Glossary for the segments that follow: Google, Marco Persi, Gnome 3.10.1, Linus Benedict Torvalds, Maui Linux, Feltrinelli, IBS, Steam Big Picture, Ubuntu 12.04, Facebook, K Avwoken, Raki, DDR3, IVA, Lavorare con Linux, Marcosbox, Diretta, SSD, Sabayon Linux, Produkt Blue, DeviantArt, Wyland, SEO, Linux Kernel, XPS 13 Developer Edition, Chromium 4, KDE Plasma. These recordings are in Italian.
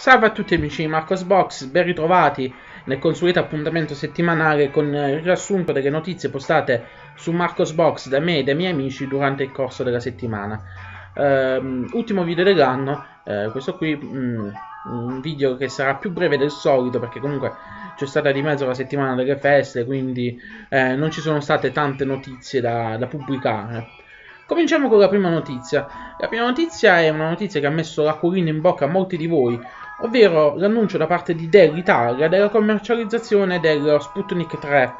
Salve a tutti amici di Marcosbox, ben ritrovati nel consueto appuntamento settimanale con il riassunto delle notizie postate su Marcosbox da me e dai miei amici durante il corso della settimana. Ultimo video dell'anno, questo qui, un video che sarà più breve del solito perché comunque c'è stata di mezzo la settimana delle feste, quindi non ci sono state tante notizie da pubblicare. Cominciamo con la prima notizia. La prima notizia è una notizia che ha messo l'acquolina in bocca a molti di voi, ovvero l'annuncio da parte di Dell Italia della commercializzazione dello Sputnik 3,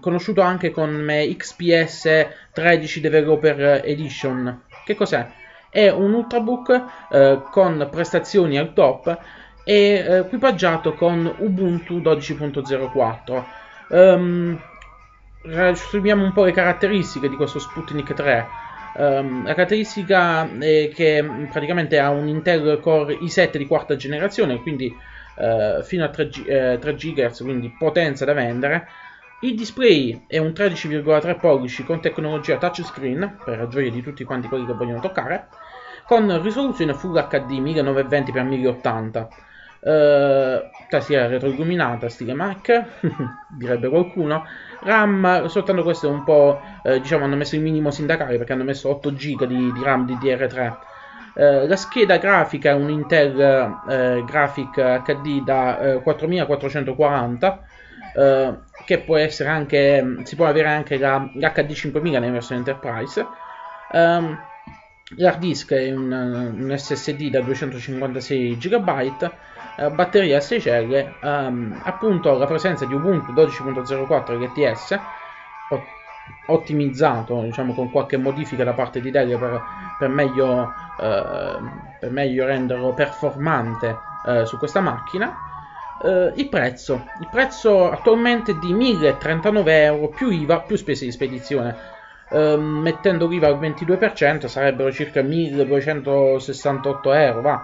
conosciuto anche come XPS 13 Developer Edition. Che cos'è? È un ultrabook con prestazioni al top e equipaggiato con Ubuntu 12.04. Studiamo un po' le caratteristiche di questo Sputnik 3. La caratteristica è che praticamente ha un Intel Core i7 di quarta generazione, quindi fino a 3 GHz, quindi potenza da vendere. Il display è un 13,3 pollici con tecnologia touchscreen, per la gioia di tutti quanti quelli che vogliono toccare, con risoluzione Full HD 1920x1080, tastiera retroilluminata stile Mac direbbe qualcuno. RAM, soltanto questo è un po', diciamo, hanno messo il minimo sindacale perché hanno messo 8 GB di RAM DDR3. La scheda grafica è un Intel Graphic hd 4440, che può essere anche, si può avere anche l'HD 5000 nella versione Enterprise. L'hard disk è un SSD da 256 GB, batteria a 6 celle, appunto la presenza di Ubuntu 12.04 LTS, ottimizzato, diciamo, con qualche modifica da parte di Dell per meglio renderlo performante su questa macchina. Il prezzo attualmente è di 1.039 euro più IVA più spese di spedizione. Mettendo l'IVA al 22% sarebbero circa 1.268 euro,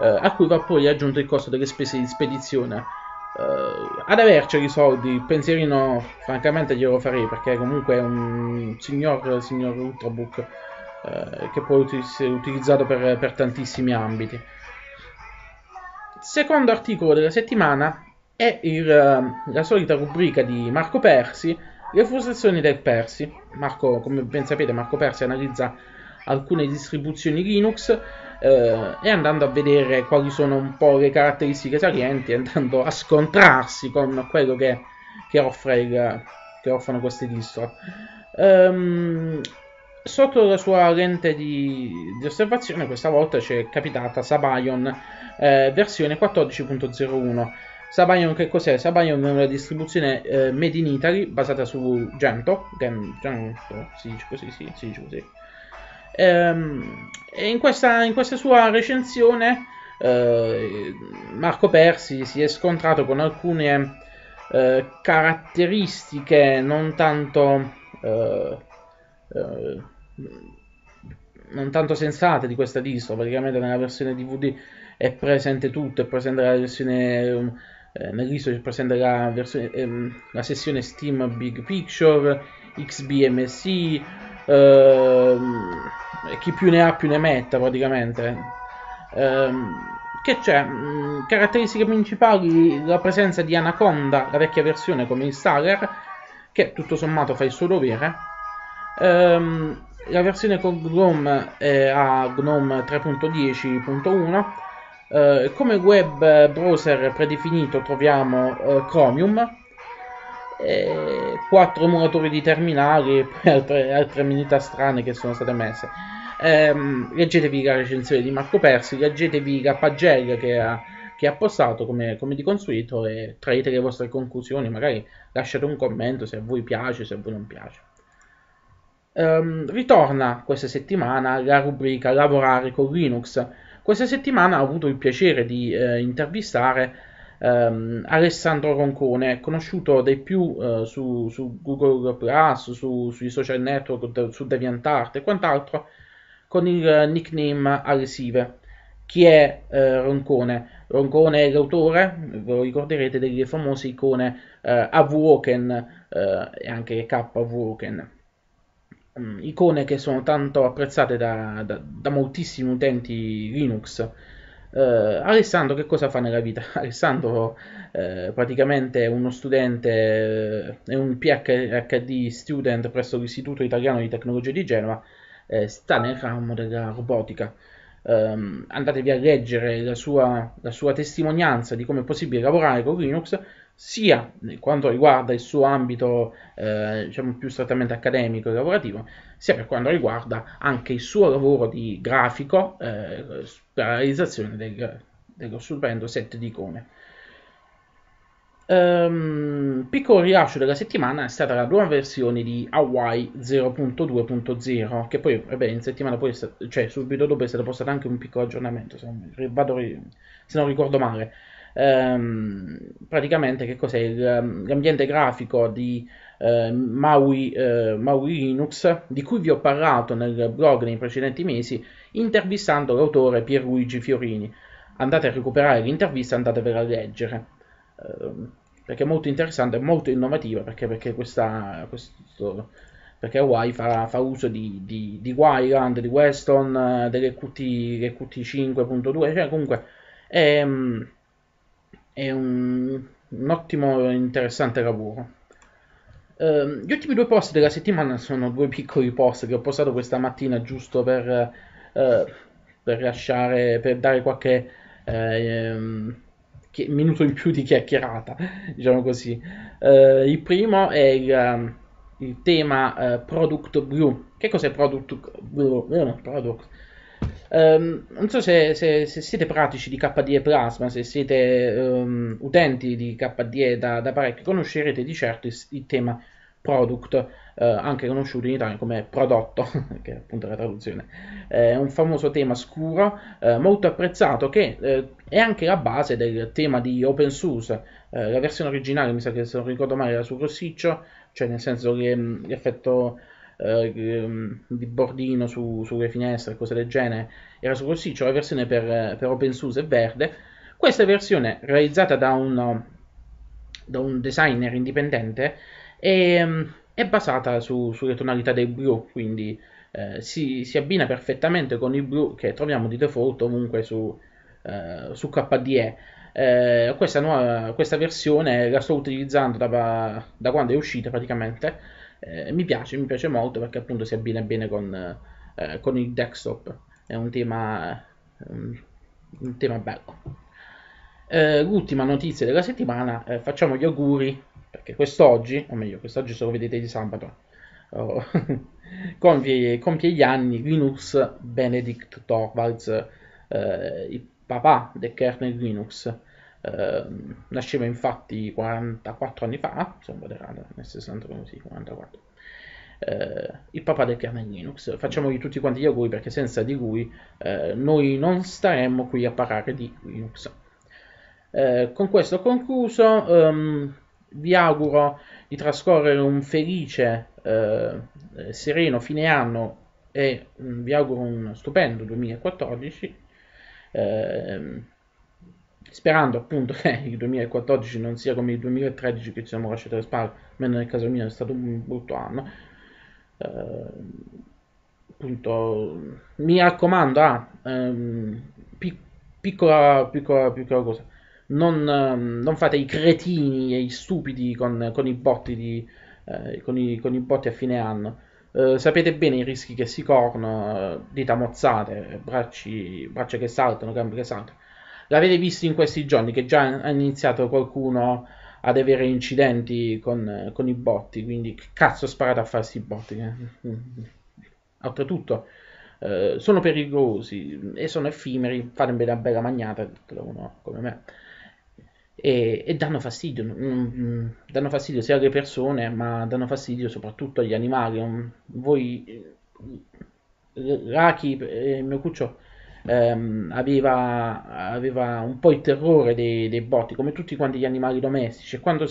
a cui va poi aggiunto il costo delle spese di spedizione. Ad averceli i soldi, il pensierino francamente glielo farei, perché comunque è un signor ultrabook che può essere utilizzato per tantissimi ambiti. Il secondo articolo della settimana è la solita rubrica di Marco Persi, le frustrazioni dei Persi. Marco, come ben sapete, Marco Persi analizza alcune distribuzioni Linux e andando a vedere quali sono un po' le caratteristiche salienti, andando a scontrarsi con quello che offrono queste distro. Sotto la sua lente di osservazione questa volta ci è capitata Sabayon versione 14.01. Sabayon che cos'è? Sabayon è una distribuzione made in Italy basata su Gentoo. Si dice così, si dice così. E in questa sua recensione Marco Persi si è scontrato con alcune caratteristiche non tanto sensate di questa distro. Praticamente nella versione DVD è presente tutto, è presente la versione... Nell'ISO c'è presente la sessione Steam Big Picture, XBMC, chi più ne ha più ne metta praticamente. Che c'è? Caratteristiche principali: la presenza di Anaconda, la vecchia versione, come installer, che tutto sommato fa il suo dovere. La versione con Gnome a Gnome 3.10.1. Come web browser predefinito troviamo Chromium, 4 emulatori di terminali e poi altre amenità strane che sono state messe. Leggetevi la recensione di Marco Persi, leggetevi la pagella che ha postato come di consueto e traete le vostre conclusioni, magari lasciate un commento se a voi piace, se a voi non piace. Ritorna questa settimana la rubrica Lavorare con Linux. Questa settimana ho avuto il piacere di intervistare Alessandro Roncone, conosciuto dai più su Google Plus, sui social network, su DeviantArt e quant'altro, con il nickname Alessive. Chi è Roncone? Roncone è l'autore, ve lo ricorderete, delle famose icone Avwoken e anche K Avwoken. Icone che sono tanto apprezzate da moltissimi utenti Linux. Alessandro che cosa fa nella vita? Alessandro praticamente è uno studente, è un PhD student presso l'Istituto Italiano di Tecnologia di Genova, sta nel ramo della robotica. Andatevi a leggere la sua testimonianza di come è possibile lavorare con Linux, sia quanto riguarda il suo ambito diciamo più strettamente accademico e lavorativo, sia per quanto riguarda anche il suo lavoro di grafico per la realizzazione dello stupendo set di icone. Piccolo rilascio della settimana è stata la nuova versione di Hawaii 0.2.0, che poi in settimana poi subito dopo è stato postato anche un piccolo aggiornamento, se non ricordo male. Praticamente che cos'è l'ambiente grafico di Maui Linux, di cui vi ho parlato nel blog nei precedenti mesi intervistando l'autore Pierluigi Fiorini. Andate a recuperare l'intervista, andatevela a leggere, perché è molto interessante, è molto innovativa, perché Hawaii fa uso di Wyland, di Weston, delle QT 5.2, cioè comunque è un ottimo e interessante lavoro. Gli ultimi due post della settimana sono due piccoli post che ho postato questa mattina giusto per dare qualche minuto in più di chiacchierata, diciamo così. Il primo è il tema Produkt Blue. Che cos'è Produkt Blue? Non so se siete pratici di KDE Plasma, se siete utenti di KDE da parecchio, conoscerete di certo il tema Produkt, anche conosciuto in Italia come prodotto, che è appunto la traduzione. È un famoso tema scuro, molto apprezzato, che è anche la base del tema di open source. La versione originale, mi sa che se non ricordo male, era su rossiccio, cioè nel senso che l'effetto di bordino sulle finestre e cose del genere era su rossiccio. La versione per open source è verde. Questa versione, realizzata da un designer indipendente, è basata sulle tonalità del blu, quindi si abbina perfettamente con il blu che troviamo di default ovunque su KDE. Questa versione la sto utilizzando da quando è uscita praticamente. Mi piace molto perché appunto si abbina bene con il desktop. È un tema bello. L'ultima notizia della settimana, facciamo gli auguri, perché quest'oggi, o meglio quest'oggi se lo vedete di sabato, compie gli anni Linus Benedict Torvalds, il papà del kernel Linux. Nasceva infatti 44 anni fa, sono moderato, nel 61, sì, 44. Il papà del kernel Linux. Facciamogli tutti quanti gli auguri, perché senza di lui noi non staremmo qui a parlare di Linux. Con questo ho concluso. Vi auguro di trascorrere un felice, sereno fine anno, e vi auguro un stupendo 2014. Sperando appunto che il 2014 non sia come il 2013, che ci siamo lasciati alle spalle, almeno nel caso mio è stato un brutto anno. Appunto, mi raccomando, piccola cosa, non fate i cretini e i stupidi con i botti a fine anno. Sapete bene i rischi che si corrono, dita mozzate, braccia che saltano, gambe che saltano. L'avete visto in questi giorni che già ha iniziato qualcuno ad avere incidenti con i botti, quindi che cazzo sparate a farsi i botti? Oltretutto sono pericolosi e sono effimeri, fatemene una bella magnata, uno come me, e danno fastidio, sia alle persone, ma danno fastidio soprattutto agli animali. Voi, Raki, il mio cuccio, aveva un po' il terrore dei botti, come tutti quanti gli animali domestici. Quando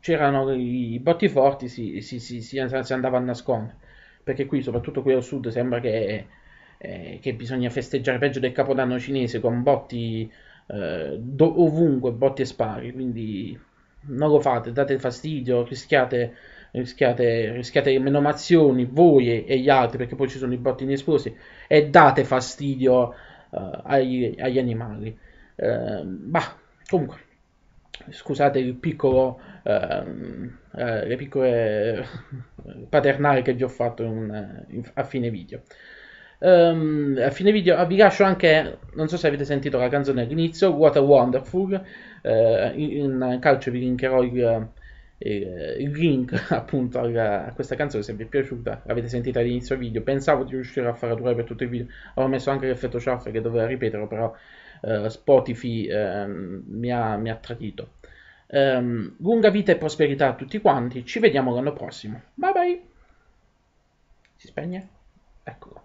c'erano i botti forti si andava a nascondere, perché qui, soprattutto qui al sud, sembra che bisogna festeggiare peggio del capodanno cinese, con botti ovunque, botti e spari. Quindi non lo fate, date fastidio, rischiate menomazioni voi e gli altri, perché poi ci sono i botti inesplosi, e date fastidio agli animali. Comunque, scusate il piccolo, le piccole paternali che vi ho fatto a fine video. A fine video vi lascio anche, non so se avete sentito la canzone all'inizio, What a Wonderful. In calcio vi linkerò il link appunto a questa canzone, se vi è piaciuta, l'avete sentita all'inizio video. Pensavo di riuscire a fare durare per tutto il video, avevo messo anche l'effetto ciaffa che doveva ripetere, però Spotify mi ha tradito. Lunga vita e prosperità a tutti quanti, ci vediamo l'anno prossimo, bye bye. Si spegne? Eccolo.